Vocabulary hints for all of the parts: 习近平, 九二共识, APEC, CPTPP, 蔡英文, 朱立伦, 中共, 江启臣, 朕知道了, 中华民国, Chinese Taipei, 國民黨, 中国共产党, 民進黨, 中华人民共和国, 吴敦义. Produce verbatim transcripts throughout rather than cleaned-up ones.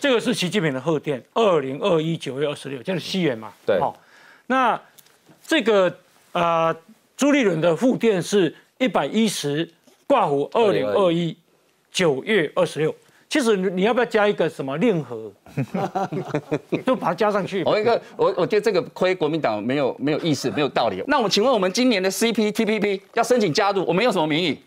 这个是习近平的贺电，二零二一九月二十六，就是西元嘛。对。好、哦，那这个呃朱立伦的复电是一百一十挂虎二零二一九月二十六。其实你要不要加一个什么令和，就把它加上去。我一个我我觉得这个亏国民党没有没有意思，没有道理。那我请问我们今年的 C P T P P 要申请加入，我们用什么名义？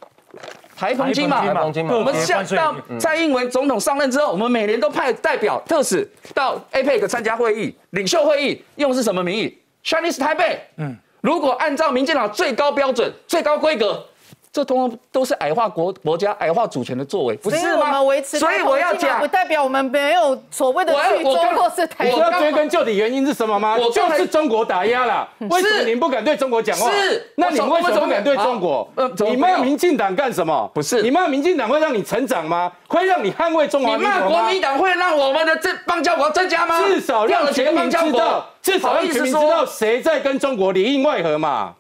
台澎金马，我们下到蔡英文总统上任之后，我们每年都派代表特使到 A P E C 参加会议、领袖会议，用是什么名义 ？Chinese Taipei。嗯，如果按照民进党最高标准、最高规格，这通通都是矮化国国家、矮化主权的作为，不是吗？所以我要讲，不代表我们没有所谓的去中国是台湾。我要追根究底，原因是什么吗？就是中国打压了。为什么您不敢对中国讲话？是，那你为什么不敢对中国？呃，你骂民进党干什么？不是，你骂民进党会让你成长吗？会让你捍卫中华民国吗？你骂国民党会让我们的这邦交国增加吗？至少让全民知道，至少让全民知道谁在跟中国里应外合嘛。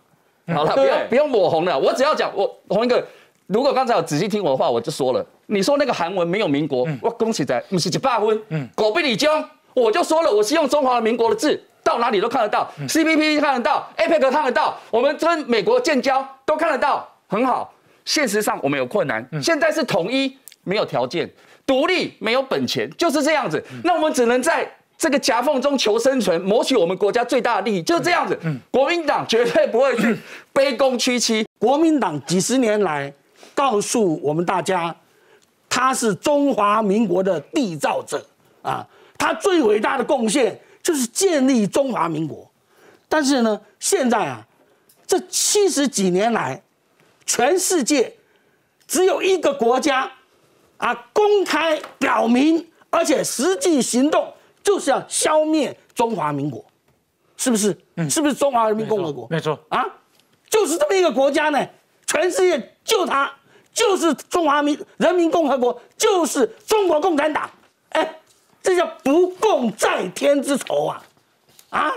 好了，不要不要抹红了。我只要讲，我红一个。如果刚才有仔细听我的话，我就说了，你说那个韩文没有民国，嗯、我恭喜仔，不是一百分，嗯，狗被你将，我就说了，我是用中华民国的字，到哪里都看得到、嗯、，C P T P P 看得到 ，A P E C 看得到，我们跟美国建交都看得到，很好。现实上我们有困难，嗯、现在是统一没有条件，独立没有本钱，就是这样子。嗯、那我们只能在 这个夹缝中求生存，谋取我们国家最大的利益，就是这样子。嗯嗯、国民党绝对不会去卑躬屈膝。国民党几十年来告诉我们大家，他是中华民国的缔造者啊，他最伟大的贡献就是建立中华民国。但是呢，现在啊，这七十几年来，全世界只有一个国家啊，公开表明，而且实际行动 就是要消灭中华民国，是不是？嗯、是不是中华人民共和国？没错啊，就是这么一个国家呢，全世界就它，就是中华民人民共和国，就是中国共产党。哎，这叫不共戴天之仇啊！啊，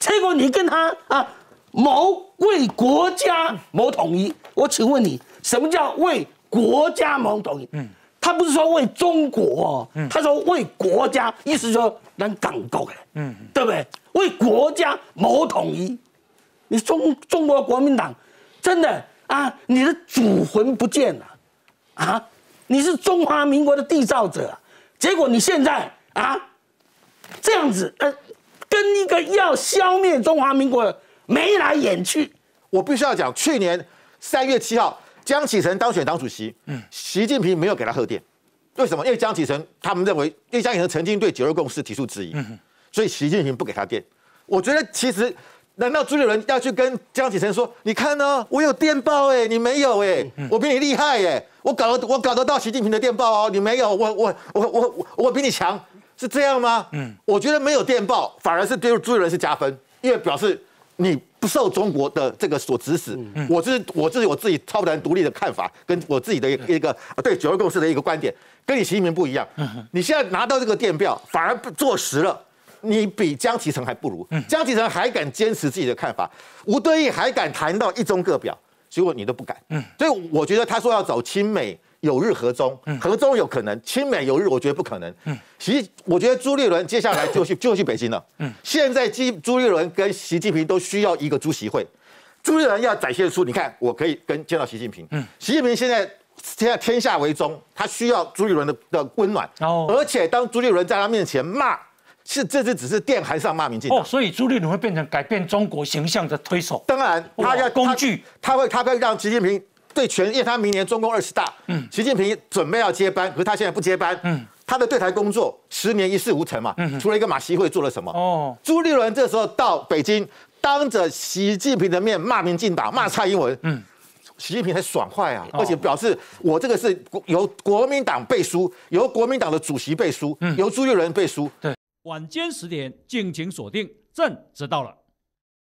结果你跟他啊谋为国家谋统一，我请问你，什么叫为国家谋统一？嗯， 他不是说为中国，哦，他说为国家，意思说咱港国的，嗯，对不对？为国家谋统一，你中中国国民党真的啊，你的祖魂不见了，啊，你是中华民国的缔造者，结果你现在啊这样子，呃，跟一个要消灭中华民国的眉来眼去。我必须要讲，去年三月七号。 江启臣当选党主席，嗯，习近平没有给他贺电，为什么？因为江启臣他们认为，因为江启臣曾经对九二共识提出质疑，嗯、所以习近平不给他电。我觉得其实，难道朱立伦要去跟江启臣说，你看呢、哦，我有电报哎、欸，你没有哎、欸，嗯、我比你厉害哎、欸，我搞得我搞得到习近平的电报哦，你没有，我我我我我我比你强，是这样吗？嗯，我觉得没有电报反而是对朱立伦是加分，因为表示你 不受中国的这个所指使，嗯、我这是我这是我自己超然独立的看法，跟我自己的一个对九二共识的一个观点，跟你习近平不一样。嗯、你现在拿到这个电报，反而坐实了你比江启臣还不如，嗯、江启臣还敢坚持自己的看法，吴敦义还敢谈到一中各表，结果你都不敢。嗯、所以我觉得他说要走亲美友日和中，和中有可能，亲美友日我觉得不可能。嗯，其实我觉得朱立伦接下来就去就去北京了。嗯，现在朱立伦跟习近平都需要一个主席会，朱立伦要展现出你看我可以跟见到习近平。嗯，习近平现在现在天下为中，他需要朱立伦的的温暖。哦，而且当朱立伦在他面前骂，是这次只是电函上骂民进党。哦，所以朱立伦会变成改变中国形象的推手。当然，他要工具，他会他会让习近平 对全，因为他明年中共二十大，嗯，习近平准备要接班，可是他现在不接班，嗯，他的对台工作十年一事无成嘛，嗯，除了一个马习会做了什么？哦，朱立伦这时候到北京，当着习近平的面骂民进党，骂蔡英文，嗯，习近平才爽快啊，哦、而且表示我这个是由国民党背书，由国民党的主席背书，嗯，由朱立伦背书。对，晚间十点敬请锁定《朕知道了》。